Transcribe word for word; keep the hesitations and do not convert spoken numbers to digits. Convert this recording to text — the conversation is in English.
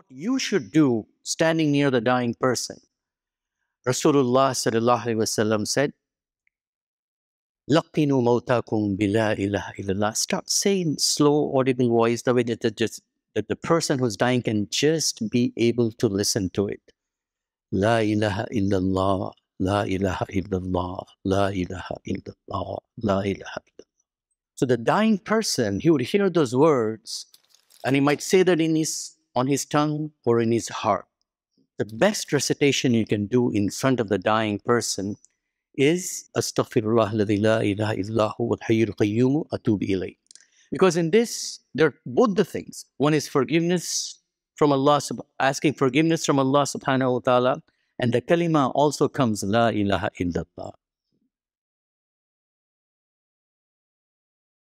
what you should do standing near the dying person. Rasulullah Sallallahu Alaihi Wasallam said, "Laqinu mawtakum bi la ilaha illallah." Start saying slow, audible voice, the way that the, just, that the person who's dying can just be able to listen to it. La ilaha illallah, la ilaha illallah, la ilaha illallah, la ilaha illallah. So the dying person, he would hear those words and he might say that in his, on his tongue or in his heart. The best recitation you can do in front of the dying person is Astaghfirullah la ilaha illallah wal hayyul qayyum atubu ilayh. Because in this, there are both the things. One is forgiveness from Allah, asking forgiveness from Allah Subhanahu Wa taala, and the kalima also comes la ilaha illallah.